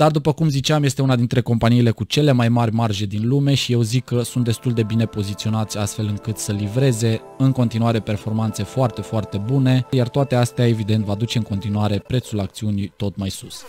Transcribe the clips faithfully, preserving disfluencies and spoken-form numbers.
Dar, după cum ziceam, este una dintre companiile cu cele mai mari marje din lume și eu zic că sunt destul de bine poziționați astfel încât să livreze în continuare performanțe foarte, foarte bune, iar toate astea, evident, va duce în continuare prețul acțiunii tot mai sus.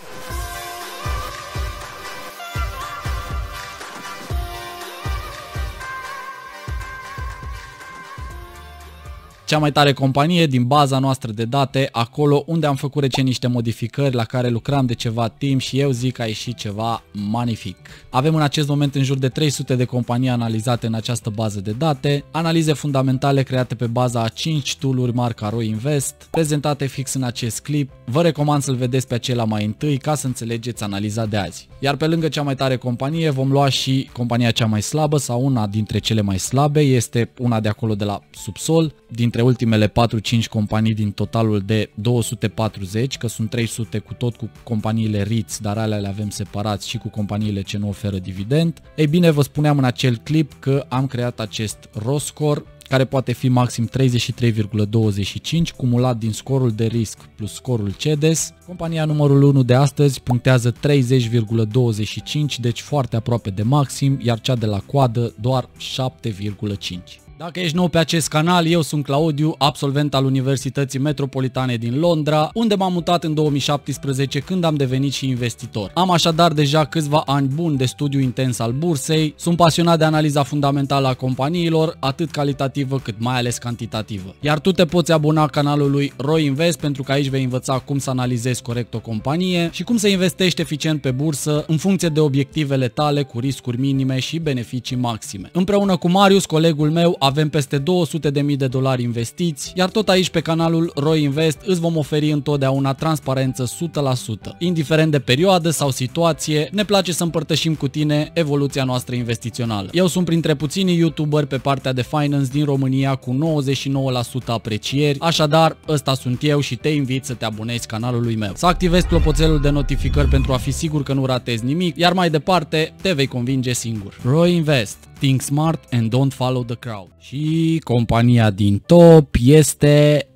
Cea mai tare companie din baza noastră de date, acolo unde am făcut recent niște modificări la care lucram de ceva timp și eu zic că a ieșit ceva magnific. Avem în acest moment în jur de trei sute de companii analizate în această bază de date, analize fundamentale create pe baza a cinci tool-uri marca R O Invest, prezentate fix în acest clip. Vă recomand să-l vedeți pe acela mai întâi ca să înțelegeți analiza de azi. Iar pe lângă cea mai tare companie vom lua și compania cea mai slabă sau una dintre cele mai slabe, este una de acolo de la subsol, dintre ultimele patru-cinci companii din totalul de două sute patruzeci, că sunt trei sute cu tot cu companiile R I T, dar alea le avem separați și cu companiile ce nu oferă dividend. Ei bine, vă spuneam în acel clip că am creat acest R O score, care poate fi maxim treizeci și trei virgulă douăzeci și cinci, cumulat din scorul de risc plus scorul C E D E S. Compania numărul unu de astăzi punctează treizeci virgulă douăzeci și cinci, deci foarte aproape de maxim, iar cea de la coadă doar șapte virgulă cinci. Dacă ești nou pe acest canal, eu sunt Claudiu, absolvent al Universității Metropolitane din Londra, unde m-am mutat în două mii șaptesprezece când am devenit și investitor. Am așadar deja câțiva ani buni de studiu intens al bursei, sunt pasionat de analiza fundamentală a companiilor, atât calitativă cât mai ales cantitativă. Iar tu te poți abona canalului R O Invest pentru că aici vei învăța cum să analizezi corect o companie și cum să investești eficient pe bursă în funcție de obiectivele tale cu riscuri minime și beneficii maxime. Împreună cu Marius, colegul meu, avem peste două sute de mii de dolari investiți, iar tot aici pe canalul R O Invest îți vom oferi întotdeauna transparență o sută la sută. Indiferent de perioadă sau situație, ne place să împărtășim cu tine evoluția noastră investițională. Eu sunt printre puținii youtuberi pe partea de finance din România cu nouăzeci și nouă la sută aprecieri, așadar ăsta sunt eu și te invit să te abonezi canalului meu. Să activezi clopoțelul de notificări pentru a fi sigur că nu ratezi nimic, iar mai departe te vei convinge singur. R O Invest. Think smart and don't follow the crowd. Și compania din top este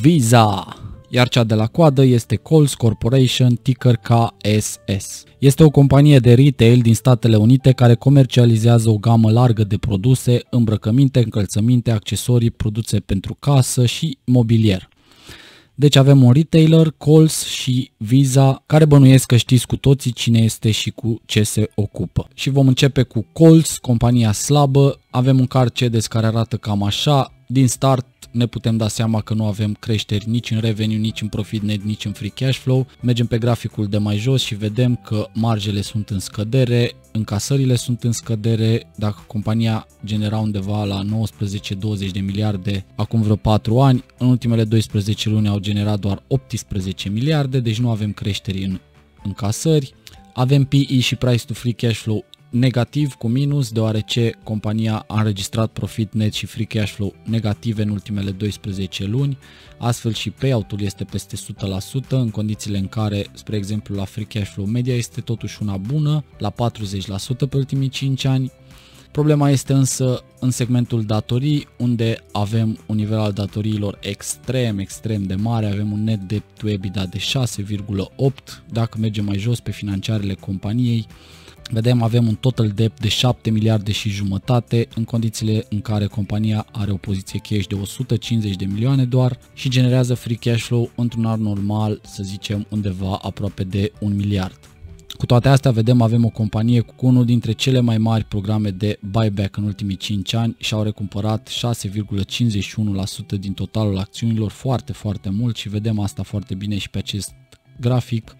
Visa, iar cea de la coadă este Kohl's Corporation, ticker K S S. Este o companie de retail din Statele Unite care comercializează o gamă largă de produse, îmbrăcăminte, încălțăminte, accesorii, produse pentru casă și mobilier. Deci avem un retailer, Kohl's și Visa, care bănuiesc că știți cu toții cine este și cu ce se ocupă. Și vom începe cu Kohl's, compania slabă. Avem un car C E D E S care arată cam așa. Din start ne putem da seama că nu avem creșteri nici în revenue, nici în profit net, nici în free cash flow. Mergem pe graficul de mai jos și vedem că marjele sunt în scădere, încasările sunt în scădere. Dacă compania genera undeva la nouăsprezece douăzeci de miliarde acum vreo patru ani, în ultimele doisprezece luni au generat doar optsprezece miliarde, deci nu avem creșteri în încasări. Avem P E și price to free cash flow negativ cu minus, deoarece compania a înregistrat profit net și free cash flow negative în ultimele doisprezece luni, astfel și payout-ul este peste o sută la sută în condițiile în care, spre exemplu, la free cash flow media este totuși una bună, la patruzeci la sută pe ultimii cinci ani. Problema este însă în segmentul datorii, unde avem un nivel al datoriilor extrem, extrem de mare, avem un net debt to EBITDA de șase virgulă opt, dacă mergem mai jos pe financiarele companiei, vedem, avem un total debt de șapte miliarde și jumătate în condițiile în care compania are o poziție cash de o sută cincizeci de milioane doar și generează free cash flow într-un an normal, să zicem, undeva aproape de un miliard. Cu toate astea, vedem, avem o companie cu unul dintre cele mai mari programe de buyback în ultimii cinci ani și au recumpărat șase virgulă cincizeci și unu la sută din totalul acțiunilor, foarte, foarte mult, și vedem asta foarte bine și pe acest grafic,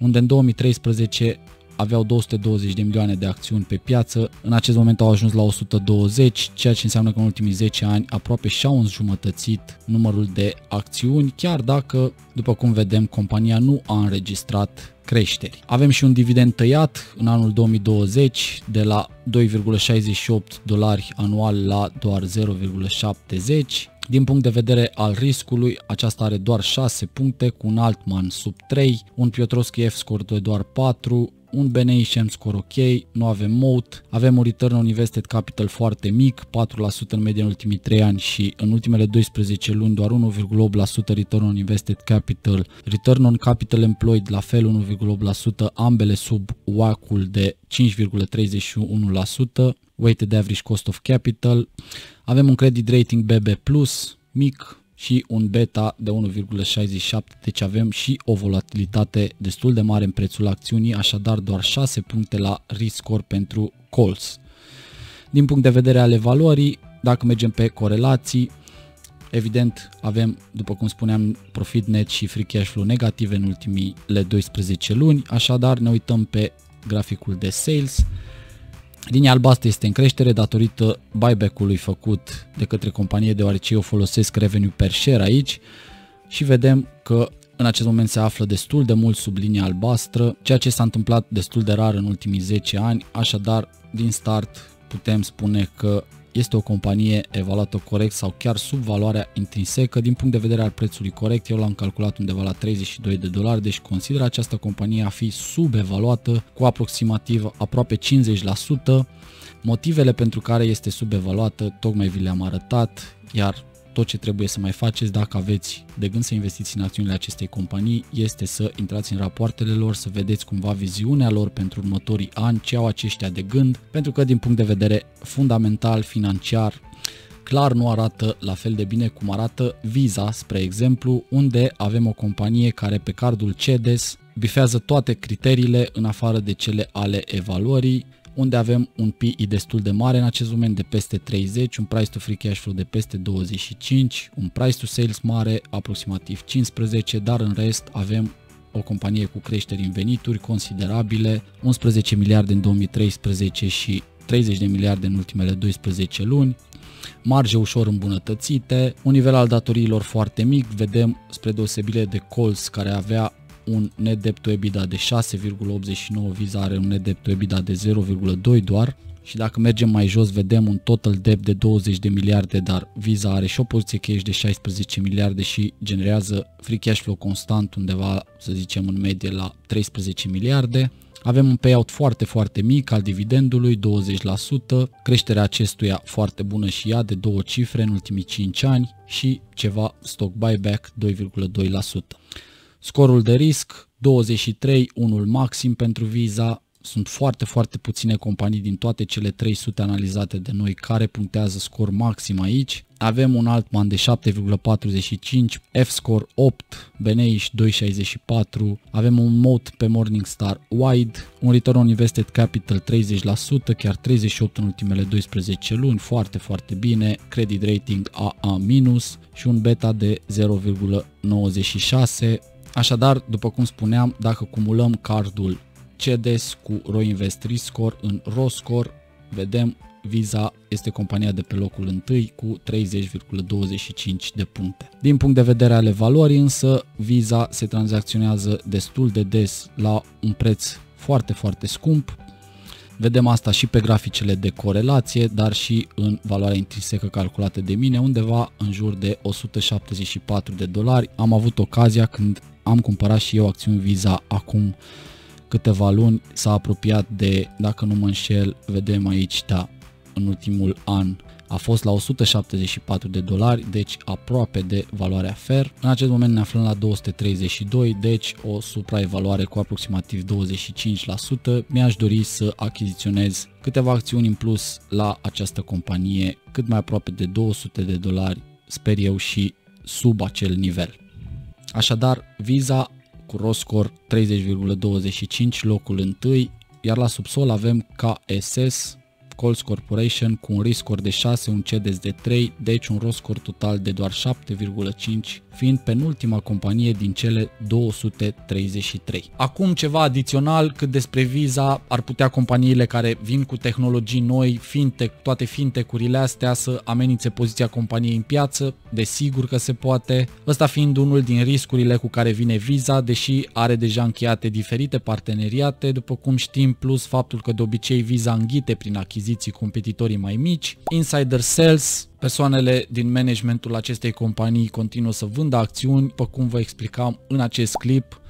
unde în două mii treisprezece aveau două sute douăzeci de milioane de acțiuni pe piață, în acest moment au ajuns la o sută douăzeci, ceea ce înseamnă că în ultimii zece ani aproape și-au înjumătățit numărul de acțiuni, chiar dacă, după cum vedem, compania nu a înregistrat creșteri. Avem și un dividend tăiat în anul două mii douăzeci de la doi virgulă șaizeci și opt dolari anual la doar zero virgulă șaptezeci. Din punct de vedere al riscului, aceasta are doar șase puncte, cu un Altman sub trei, un Piotrowski F-score de doar patru, un B N I S and M scor ok, nu avem moat, avem un return on invested capital foarte mic, patru la sută în medie în ultimii trei ani și în ultimele doisprezece luni doar unu virgulă opt la sută return on invested capital, return on capital employed la fel unu virgulă opt la sută, ambele sub W A C-ul de cinci virgulă treizeci și unu la sută, weighted average cost of capital, avem un credit rating B B plus, mic, și un beta de unu virgulă șaizeci și șapte, deci avem și o volatilitate destul de mare în prețul acțiunii, așadar doar șase puncte la risk score pentru Kohl's. Din punct de vedere ale valorii, dacă mergem pe corelații, evident avem, după cum spuneam, profit net și free cash flow negative în ultimile doisprezece luni, așadar ne uităm pe graficul de sales. Linia albastră este în creștere datorită buyback-ului făcut de către companie, deoarece eu folosesc revenue per share aici și vedem că în acest moment se află destul de mult sub linia albastră, ceea ce s-a întâmplat destul de rar în ultimii zece ani, așadar din start putem spune că este o companie evaluată corect sau chiar sub valoarea intrinsecă. Din punct de vedere al prețului corect, eu l-am calculat undeva la treizeci și doi de dolari, deci consider această companie a fi subevaluată cu aproximativ aproape cincizeci la sută. Motivele pentru care este subevaluată tocmai vi le-am arătat, iar tot ce trebuie să mai faceți dacă aveți de gând să investiți în acțiunile acestei companii este să intrați în rapoartele lor, să vedeți cumva viziunea lor pentru următorii ani, ce au aceștia de gând, pentru că din punct de vedere fundamental, financiar, clar nu arată la fel de bine cum arată Visa, spre exemplu, unde avem o companie care pe cardul C E D E S bifează toate criteriile în afară de cele ale evaluării, unde avem un P E destul de mare în acest moment de peste treizeci, un price to free cash flow de peste douăzeci și cinci, un price to sales mare aproximativ cincisprezece, dar în rest avem o companie cu creșteri în venituri considerabile, unsprezece miliarde în două mii treisprezece și treizeci de miliarde în ultimele doisprezece luni, marje ușor îmbunătățite, un nivel al datoriilor foarte mic, vedem spre deosebire de Kohl's care avea un net debt to EBITDA de șase virgulă optzeci și nouă, Visa are un net debt to EBITDA de zero virgulă doi doar și dacă mergem mai jos vedem un total debt de douăzeci de miliarde, dar Visa are și o poziție cash de șaisprezece miliarde și generează free cash flow constant undeva, să zicem, în medie la treisprezece miliarde. Avem un payout foarte, foarte mic al dividendului, douăzeci la sută, creșterea acestuia foarte bună și ea de două cifre în ultimii cinci ani și ceva stock buyback, doi virgulă doi la sută. Scorul de risc douăzeci și trei, unul maxim pentru Visa, sunt foarte, foarte puține companii din toate cele trei sute analizate de noi care punctează scor maxim aici. Avem un Altman de șapte virgulă patruzeci și cinci, F-score opt, B N I doi virgulă șaizeci și patru, avem un moat pe Morningstar wide, un return on invested capital treizeci la sută, chiar treizeci și opt la sută în ultimele doisprezece luni, foarte, foarte bine, credit rating A A minus și un beta de zero virgulă nouăzeci și șase. Așadar, după cum spuneam, dacă cumulăm cardul C E D E S cu R O Invest Risk Score în R O Score, vedem Visa este compania de pe locul întâi cu treizeci virgulă douăzeci și cinci de puncte. Din punct de vedere ale valorii însă, Visa se tranzacționează destul de des la un preț foarte, foarte scump. Vedem asta și pe graficele de corelație, dar și în valoarea intrinsecă calculată de mine, undeva în jur de o sută șaptezeci și patru de dolari. Am avut ocazia când am cumpărat și eu acțiuni Visa acum câteva luni, s-a apropiat de, dacă nu mă înșel, vedem aici, da, în ultimul an a fost la o sută șaptezeci și patru de dolari, deci aproape de valoarea fair. În acest moment ne aflăm la două sute treizeci și doi, deci o supraevaluare cu aproximativ douăzeci și cinci la sută. Mi-aș dori să achiziționez câteva acțiuni în plus la această companie, cât mai aproape de două sute de dolari, sper eu, și sub acel nivel. Așadar, Visa cu R O score treizeci virgulă douăzeci și cinci, locul unu, iar la subsol avem K S S, Kohl's Corporation, cu un risk score de șase, un C E D E S de trei, deci un R O score total de doar șapte virgulă cinci, fiind penultima companie din cele două sute treizeci și trei. Acum ceva adițional cât despre Visa, ar putea companiile care vin cu tehnologii noi, fintech, toate fintech-urile astea să amenințe poziția companiei în piață, desigur că se poate, ăsta fiind unul din riscurile cu care vine Visa, deși are deja încheiate diferite parteneriate, după cum știm, plus faptul că de obicei Visa înghite prin achiziții competitorii mai mici. Insider sales, persoanele din managementul acestei companii continuă să vândă acțiuni, după cum vă explicam în acest clip,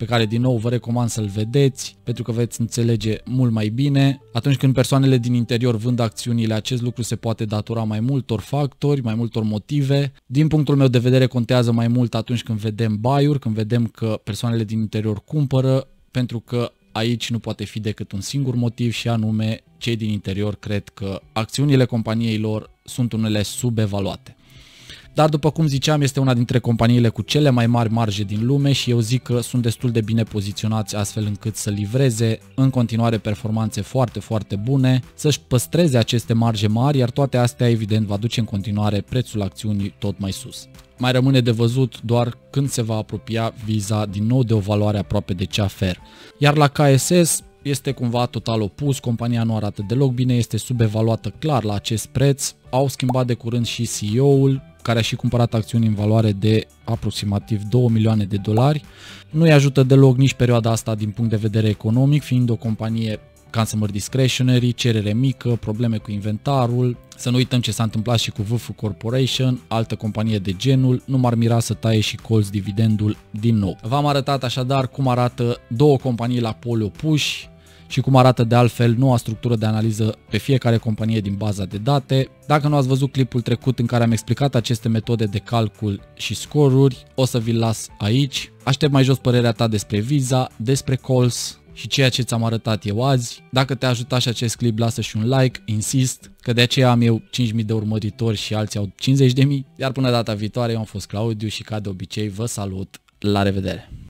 pe care din nou vă recomand să-l vedeți, pentru că veți înțelege mult mai bine. Atunci când persoanele din interior vând acțiunile, acest lucru se poate datora mai multor factori, mai multor motive. Din punctul meu de vedere, contează mai mult atunci când vedem buy-uri, când vedem că persoanele din interior cumpără, pentru că aici nu poate fi decât un singur motiv, și anume cei din interior cred că acțiunile companiei lor sunt unele subevaluate. Dar, după cum ziceam, este una dintre companiile cu cele mai mari marje din lume și eu zic că sunt destul de bine poziționați astfel încât să livreze în continuare performanțe foarte, foarte bune, să-și păstreze aceste marje mari, iar toate astea, evident, va duce în continuare prețul acțiunii tot mai sus. Mai rămâne de văzut doar când se va apropia Visa din nou de o valoare aproape de cea fair. Iar la K S S este cumva total opus, compania nu arată deloc bine, este subevaluată clar la acest preț, au schimbat de curând și C E O-ul, care a și cumpărat acțiuni în valoare de aproximativ două milioane de dolari. Nu îi ajută deloc nici perioada asta din punct de vedere economic, fiind o companie consumer discretionary, cerere mică, probleme cu inventarul. Să nu uităm ce s-a întâmplat și cu V F Corporation, altă companie de genul, nu m-ar mira să taie și Kohl's dividendul din nou. V-am arătat așadar cum arată două companii la poli opuși și cum arată de altfel noua structură de analiză pe fiecare companie din baza de date. Dacă nu ați văzut clipul trecut în care am explicat aceste metode de calcul și scoruri, o să vi-l las aici. Aștept mai jos părerea ta despre Visa, despre Kohl's și ceea ce ți-am arătat eu azi. Dacă te-a ajutat și acest clip, lasă și un like, insist, că de aceea am eu cinci mii de urmăritori și alții au cincizeci de mii. Iar până data viitoare, eu am fost Claudiu și ca de obicei vă salut, la revedere!